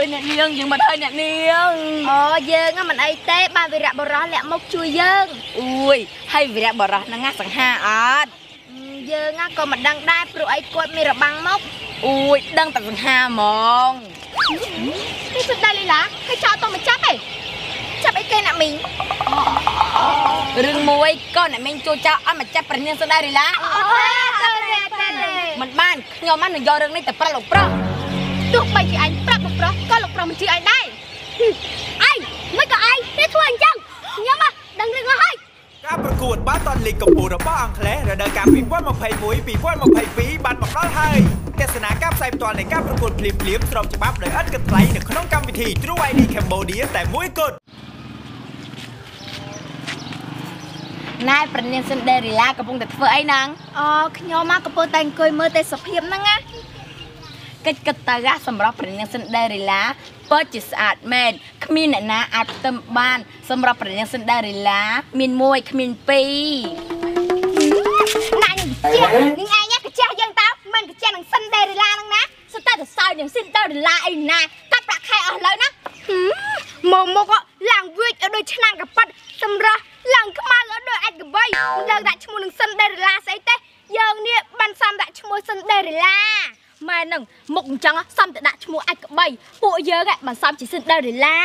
ช่วยเนี่ยเลี้ยงยังมันให้เนี่ยเลี้ยงอ๋อเยิงอ่ะมันไอเต้บ้านวิระบร้อนแหละมกช่วยเยิงอุ้ยให้วิระบร้อนนั่งงักสังหารอ๋อเยิงอ่ะก็มันดังได้ปลุกไอ้กวดมีระบังมกอุ้ยดังแต่สังหารมองที่สุดได้เลยล่ะให้ชาวต้องมาจับไอ้เกน่ะมิงเรื่องมวยก็เนี่ยมิงโจจ้าอ่ะมาจับประเด็นสุดได้เลยล่ะมันบ้านเงามันหนึ่งยอเรื่องนี้แต่ปลาหลงปลาตุ๊กไปจีไอ้ปลาหลงปลาก็หลงปลามันจีไอ้ได้ไอ้ไม่ก็ไอ้ได้ทวนจังเงามาดังเรื่องอะไรการประกวดบ้านตอนเล็กกับปูระบ้าอังเคลระดับการปีกว่ามาไผ่ปุ๋ยปีกว่ามาไผ่ปีบันมาปลาไทยเทศนาการใส่ตอนในการประกวดพลิบเลี้ยมตรอมจับปั๊บเลยอัดกันไกลหนึ่งขนมกรรมวิธีตรูไอดีแคมโบเดียแต่มวยกดนายประเด็นสุดเดริล่ากระปุกแต่เฟอไอ้นางอ๋อขยมากระปุกแต่งเคยเมื่อแต่สเพียมนั่งอ่ะกิจกรรมตระสำหรับประเด็นสุดเดริล่าเปิดจิตอาดเมนขมิ้นนาอาดเต็มบ้านสำหรับประเด็นสุดเดริล่ามินมวยขมิ้นปีนายนี่ไงเนี่ยกระเจี๊ยบยังตามันกระเจี๊ยบหนังสุดเดริล่านั่งนะสุดแต่จะซอยอย่างสุดเดริล่าไอ้นายตัดปลาไข่ออกเลยนะโมโมก็หลังวิ่งเอาโดยชนะกับปัดสำหรับหลังก็มาแล้วโดยอัดกับใบเลิกได้ชั่วโมงหนึ่งซันเดอร์ลาใส่เตยังเนี่ยบันซัมได้ชั่วโมงซันเดอร์ลามาหนึ่งมุกจังอ่ะซัมจะได้ชั่วโมงอัดกับใบพวกเยอะแกบันซัมจะซันเดอร์ลา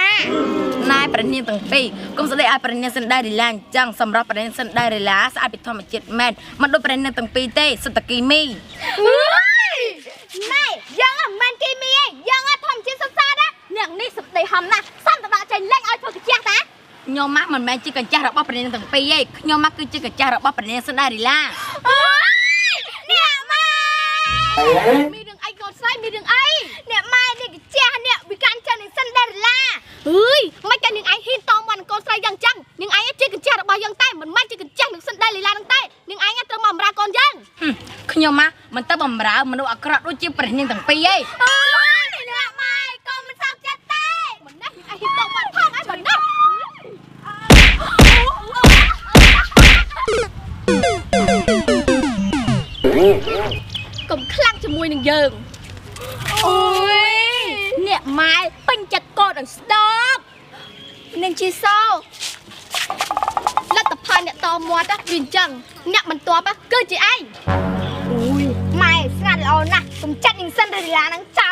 นายประเด็นตั้งปีกุมสเตย์ไอประเด็นซันเดอร์ลาจังสำหรับประเด็นซันเดอร์ลาสอาบิทอมเจ็ดแมนมันโดยประเด็นตั้งปีเตสตกีมีไม่ยังอ่ะมันกีมียังอ่ะทอมเจ็ดซันซ่านะหนึ่งนี่สเตย์ทำนะซัมจะได้ใจเล่นไอพวกเจ้านะโยมมันแม่จีกันจ้าเราบ้าประเด็นต่างไปเย่โยมคือจีกันจ้าเราบ้าประเด็นสุดได้ดีล่ะเนี่ยไม่มีเรื่องไอ้กอดไซมีเรื่องไอ้เนี่ยไม่เนี่ยกันจ้าเนี่ยวิการจ้าเนี่ยสุดได้ดีล่ะเฮ้ยไม่กันเนี่ยไอ้หินตอมวันกอดไซยังจังเนี่ยไอ้จีกันจ้าเราบ้ายังใต้มันไม่จีกันจ้าเนี่ยสุดได้ดีล่ะตั้งใต้เนี่ยไอ้เนี่ยเติมบอมรากรยังโยมมันเติมบอมรามันเอากระดูกจีประเด็นต่างไปเย่เนี่ยไม่ก็มันสับจัดเต้มันได้ไอ้หินตอมวันพังไอ้มันได้กลมคลั่งจมูกหนึ่งเยิงโอ้ยเนี่ยไม้ปัญจัดกอดอันสตอกหนึ่งชีโซ่รัตพันเนี่ยตอมอดวินจังเนี่ยมันตัวปะเกิดจีไออุ้ยไม้สกัดเอานะสมจัดหนึ่งเส้นเรียนังเจ้า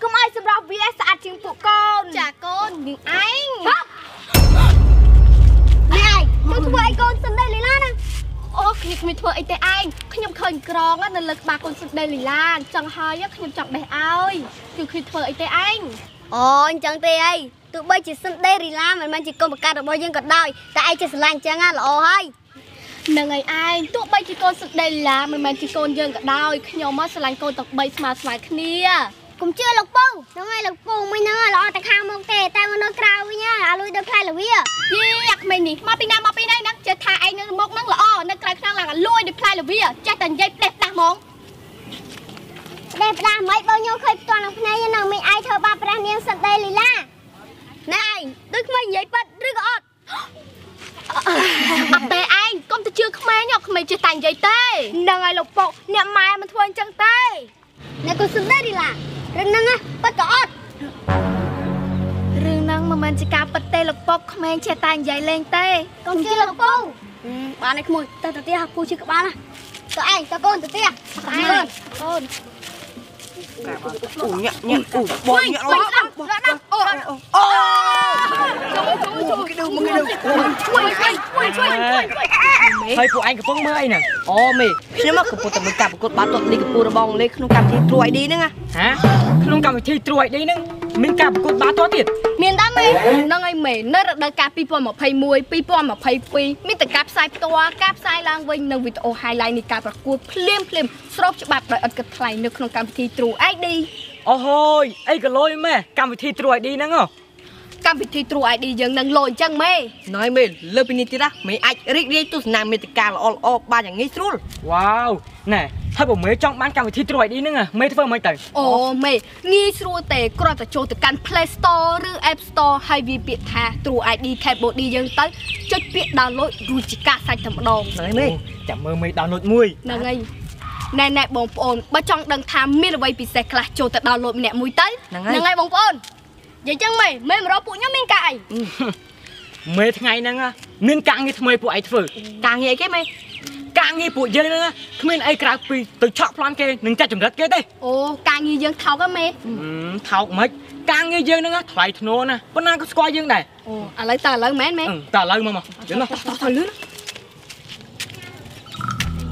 ก็ไม่สำหรับวีเอสอาจิงปุกอนจากโกนหนึ่งไอนี่ตัวตัวไอโกนสันเดลิล่านะโอ้ขยิบมีทัวไอเตอังขยิบเคยกรองอ่ะนั่นเลิกบาคนสุดเดลิล่าจังหายอ่ะขยิบจับได้เอาอยู่คือทัวไอเตอังอ๋อจังเตอัยตัวใบจีสันเดลิล่ามันจีกงปากกาดอกบอยยังกดได้แต่ไอจีสลันจังอ่ะหล่อให้นั่งไอไอตัวใบจีโกนสุดเดลิล่ามันจีโกนยังกดได้ขยิบมาสลันโกนตกใบสมาสมาคเนียผมเชื่อหลงปูน้องไอหลงปูไม่เนอะหล่อแต่ข้างมองเตะแต่มันโดนกราวเนี่ยอาลุยโดนใครหรือวิ่งยี่ยักไม่หนีมาปีนามาปีได้นักจะทาไอ้นั่งมองนั่งหล่อนั่งไกลข้างหลังลุยโดนใครหรือวิ่งจะแต่งใจเด็ดตามองเด็ดตามไม่เบาโยเคยตัวน้องพนัยน้องไม่ไอเธอบาปราเนียนสัตย์ได้ลีล่ะนายดึกไม่ใหญ่ปัดดึกอดอับเตะไอ้ก้มจะเชื่อขมายหยอกขมายจะแต่งใจเต้นางไอหลงปูเนี่ยไม้มันทวนจังเต้นายก็ซึ้งได้ดีล่ะเรื่องนั่งอะปัดกอดเรื่องนั่งมันมันจะกาปัดเตะหลบปกแมงเชตานใหญ่เลงเตะกองเชียร์หลบปูบ้านไอ้ขโมยตาตาเตี้ยปูชื่อกับบ้านอะตัวไอ้ตะโกนตาเตี้ยตะโกนอู๋เนี่ยเนี่ยอู๋บอยเนี่ยเราดังเราดังโอ้โอ้ช่วยช่วยช่วยช่วยให้ปูไอ้กับพวกเมื่อยน่ะอ๋อมีเนี่ยมากกับปูแต่มันกลับกับบ้านตัวนี้กับปูระบองเลยขนมกำที่ตรวยดีนึงอะฮะขนมกำที่ตรวยดีนึงมินกลับกับบ้านตัวติดมินได้ไหมนั่งไอ้เมย์นั่งระดับการปีปอนมาไพ่มวยปีปอนมาไพ่ปีมินแต่กลับสายตัวกลับสายล่างวิ่งนั่งวิดีโอไฮไลท์ในการประกวดเพลียมเพลียมสรุปฉบับโดยอัดกับใครในขนมกำที่ตรวยไอ้ดีโอ้โหไอ้ก็ลอยแม่กำที่ตรวยดีนั่งอ๋อการพิธีตรวจดียังนั่งลอยจังไหมน้อยเมย์เลิกพินิจละไม่อาจเรียกเรียกตุสนามเมติกาลออบ้านอย่างงี้สุดว้าวน่ะถ้าผมเมย์จ้องบ้านการพิธีตรวจดีนึงอะเมย์เพิ่มไม่แต่โอ้เมย์งี้สุดแต่กระตัดโจทย์การ Play Store หรือ App Store ให้วิเปียธาตรวจดีแค่บดียังตั้งจุดเปียดาวน์โหลดดูจิกาใส่ธรรมดองน้อยเมย์จับเมย์ดาวน์โหลดมวยนั่งไงแน่ๆบองปอนบ้าจ้องดังทำมิลไวปิเซคลาโจทย์ดาวน์โหลดเนี่ยมวยตั้งนั่งไงบองปอน vậy chăng mày mày mà đó phụ nhóm mình cãi mày ngày nè nghe mình càng nghe mày phụ ấy thử càng nghe cái mày càng nghe phụ dân nữa mình ấy càng bị từ chọc loan kia đừng cha chồng đất kia đây ô càng nghe dân tháo cái mày tháo mấy càng nghe dân nữa thoải thua nè bữa nay có coi dân này à lấy tờ lấy mẹ mẹ tờ lấy mà đúng không tờ lướt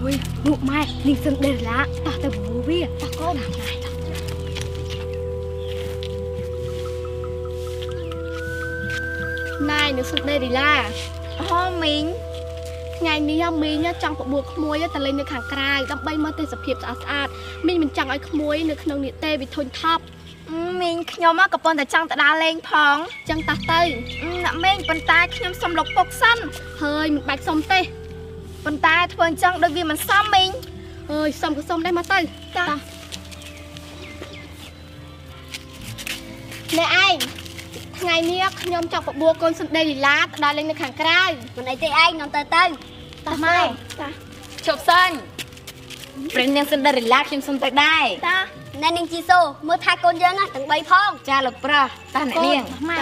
ui ngủ mai mình sưng đền lá tờ tờ bố bia tờ có làm này nay nếu sưng đây thì là ho mình ngày ní ho mình nhá trong cuộc buộc muối nhá tờ lên được hàng cài gặp bay mơ tên sập hiệp sạt sạt mình chẳng ai muối được nông nghiệp tê bị thôn thấp mình nhóm mà còn tại trăng tại đá lên phóng trăng tạt tây nãy mình vận tải nhóm xăm lộc bọc xanh hơi mình bạch xăm tê vận tải thuần trăng đôi vì mình xăm mình ơi xăm cái xăm đây mà tây này anh ngày nay nhóm chọc bọc bùa con sân đây thì lá tại đá lên được hàng cay mình ấy tây anh nhóm tây tây tao mai chụp sânเป็นยังสนดาริลาคิมสนตักได้ตาแนนิงจีโซเมื่อทายคนเยอะนะถึงใบพองจ้าหลบปลาตาไหนเลี้ยงมา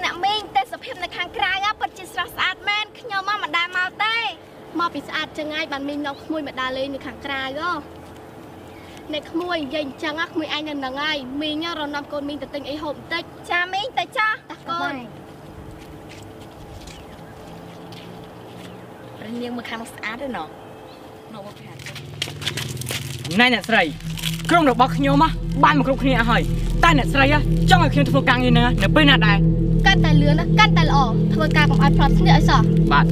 หนักมิงเตะสะเพียบในคางกลางอ่ะปัจจิสระสะอาดแมนขยมมาได้มาเต้มาปิสะอาดจะง่ายบันมิงน้องขมุยมาได้เลยในคางกลางก็ในขมุยยิงจังอ่ะขมุยไอ้นั่นน่ะไงมิงเรานำคนมิงแต่ติงไอ้หงเตะจ้ามิงเตะจ้าตะกอนเลี้ยงมาคำสะอาดด้วยเนาะนกพิราบนั่นน่ะสไลกรงดอกบักขยมะบ้านมันกรงขยะหอยใต้น่ะสไลอะจ้องไอ้ขยมทำกลางยังไงเดี๋ยวไปหน้าได้กันแต่เรือนะกันแต่หล่อทำกลางของอัลฟาสเนี่ยไอ้สอบ้าน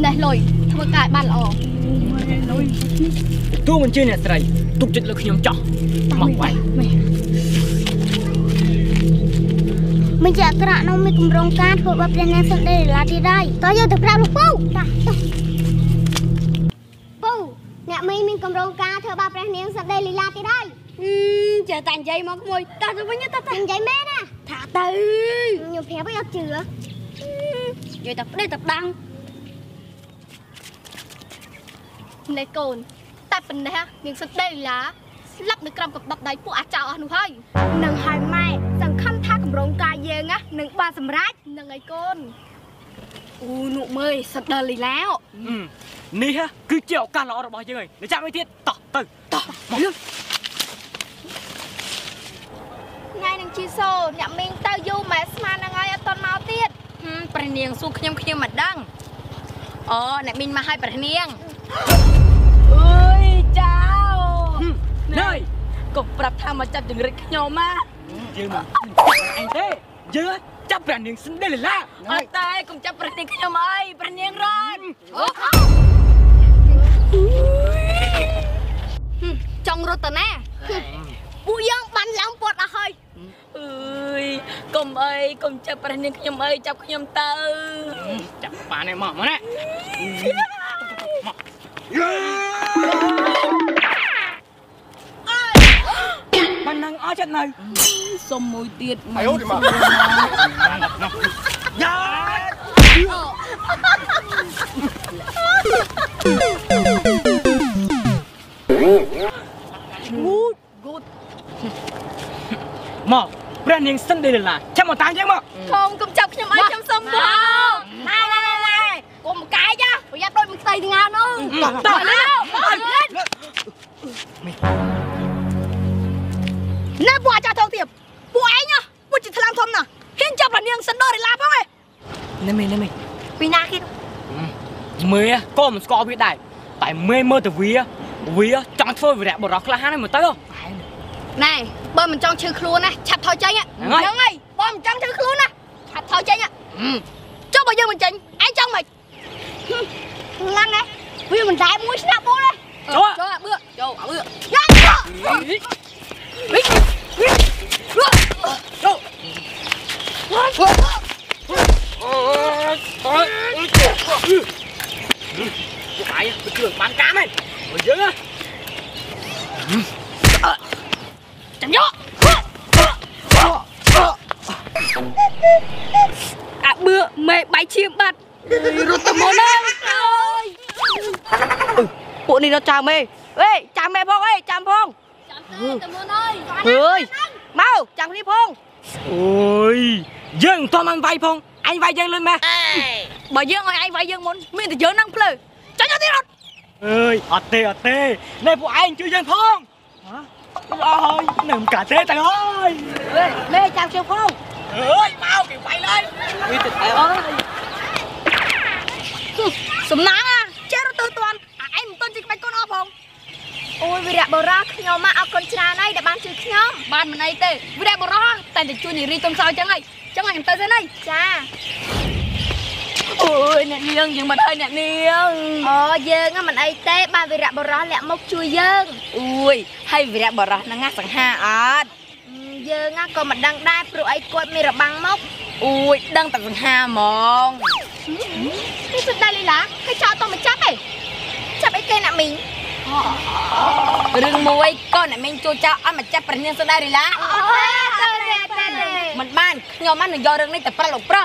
ไหนลอยทำกลางบ้านหล่อตู้มันชื่อน่ะสไลตุกจิตเลยขยมจ่อหมอกไว้มันจะกระน้องมีกลุ่มโรงการพบว่าเป็นแรงสนเดลาที่ได้ต่อยอดถึงเราลูกปูปูเนี่ยไม่มีกลุ่มโรงการเธอว่าเป็นแรงสนเดลาที่ได้จะแต่งใจมากมวยตาจะวันนี้ตาแต่งใจแม่นะถ้าตื่นอยู่แผลไม่เอาเจืออยู่ตับได้ตับดังในโกนตาเป็นนะฮะแรงสนเดลาลับในกรรมกับดับได้ปูอาจารย์หนูให้หนังหายไม่สังคำท่ากับโรงกายเยงะหนึ่งบาสมรักหนึ่งไอ้ก้นอูหนุ่มเอ้ยสัตว์เดินเลยแล้วนี่ฮะคือเจียวการหล่อระบายยังไงเดี๋ยวจะไม่เทียบต่อตึกต่อหมดเลยไงหนึ่งชีโซ่เนี่ยมิงเต้ายูแมสมาหนึ่งไงตอนมาเทียบประเนียงสู้ขยำขยำหมัดดังอ๋อเนี่ยมิงมาให้ประเนียงเอ้ยเจ้าเนยกบปรับทางมาจับจึงริกขยำมากยืมไอ้เต้ยืมจับแบรนด์หนึ่งซึ่งได้เลยล่ะไอ้เต้กุมจับประติขยมัยประเนียงร้อนจังรถแต่แน่ปุยยังบันหลังปวดอะเฮ้ยกุมเอ้ยกุมจับประเนียงขยมัยจับขยมเตอจับปลาในหม้อมาแน่มันนั่งอ้อจัดหน่อยสมมุติเด็ดมาอย่างูกูหมอกแบรนด์ยังสั่นเดือดละแค่หมอตายยังหมอกคงกุมจับยำไอ้ยำสมบูรณ์ไม่กุมกายจ้ะพยายามโดนมึงใส่งานนู้นต่อแล้วน้าบัวจ่าทองเตียบบัวไอ้เนาะบัวจิตทลามทอมน่ะเห็นจับประเนียงสันโดได้ลาบ้างไหมนั่นไม่นั่นไม่ปีนาคิดเมื่อก้มสกอร์พี่ได้แต่เมื่อแต่วิ่งจ้องทั่วไปแหละบอกเราคลาห้าได้หมดเต้าไหนเบิ้มมันจ้องชื่อครูนะฉับเท้าใจเนี่ยยังไงเบิ้มจ้องชื่อครูนะฉับเท้าใจเนี่ยเจ้าบอกยังมันจริงไอ้จ้องไหมนั่นไงวิ่งมันได้มุ้ยชนะบัวเลยโจ้เบื่อโจ้เบื่อยันมันกาไหมเยอะจังยอะอ่ะเบื่อไม่ใบเชียบบัด รถตำรวจนะพวกนี้เราจางไหมเฮ้ยจางแม่พงเฮ้ยจางพงจางเต้ตำรวจเลยเฮ้ยเมาจางนี่พงโอ้ยยังทอมันไวพงไอ้ไวยังเลยแม่บ่ยังไอ้ไวยังมันไม่แต่เยอะนั่งเพลย์จังที่รถเฮ้ยอดเต้ในพวกไอ้ช่วยยังพงฮะลอยหนึ่งกะเต้แต่ลอยเฮ้ยแม่จางเชียวพงเฮ้ยเมาเก็บไปเลยมีติดไปเอ้ยสมน้ำอ่ะเจ้าตัวตวนไอ้หนุ่มต้นจิกไปก้นอ้อพงโอ้ยวิระบราขยมมาเอาคนชราในแต่บ้านชื่อขยมบ้านมันไอเต๋อวิระบราแต่จะช่วยหนีรีตรงซอยจังไงจังไงเต๋อซะเลยจ้าโอ้ยเนี่ยเลี้ยงยังมันไอเนี่ยเลี้ยงอ๋อเยิงอ่ะมันไอเต๋อบ้านวิระบราแหละมกช่วยเยิงอุ้ยให้วิระบรานั่งงัดสังหารอ่ะเยิงอ่ะก็มันดังได้ปลุกไอ้กวดมีระบังมกอุ้ยดังแต่สังหารมองที่สุดได้เลยล่ะให้ชาวต้องมาจับไปจับไอ้เกณฑ์น่ะมิงเรื่องมวยก้อนน่ะมิงโจจ้าเอามาจับประเด็นสุดได้เลยล่ะมันบ้านเงามันหนึ่งยอเรื่องนี้แต่ปลาหลงปลา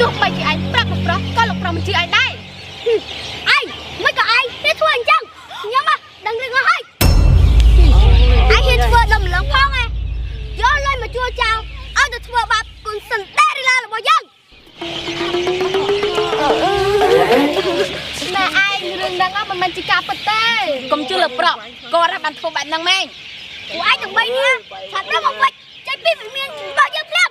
ดูไปจีไอ้ปลาหลงปลาก็หลงปลามันจีไอ้ได้ไอ้ไม่ก็ไอ้เฮ็ดทัวร์จังเงามาดังเรื่องอะไรไอ้เฮ็ดทัวร์ลมหลงพ่อไงย้อนเลยมาโจจ้าเอาแต่ทัวร์แบบกุนสันได้เลยล่ะหรือว่ายังแต่ไอ้เรื่องดังมันมันจิกาปเต้กมชื่อหลับเปล่าก็รับบันทึกแบบนางแมงกูไอ้จังใบเนี้ยฉันได้บอกว่าใจพี่เป็นเมียบ่าวยังเปล่า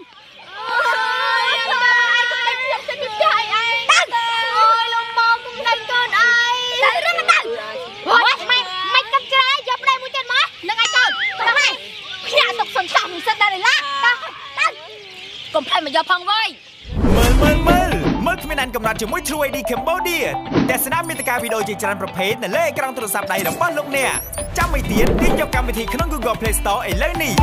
กำลังจะมุ่ยทรูดีแคมโบเดียแต่สนามมิตรการวิดีโอจีจันประเภทนั่นเลยกำลังโทรศัพท์ใดดับบ้านลงเนี่ยจำไม่เตียนที่เกี่ยวกับวิธีขนม Google Play Store ไอ้เรื่องนี้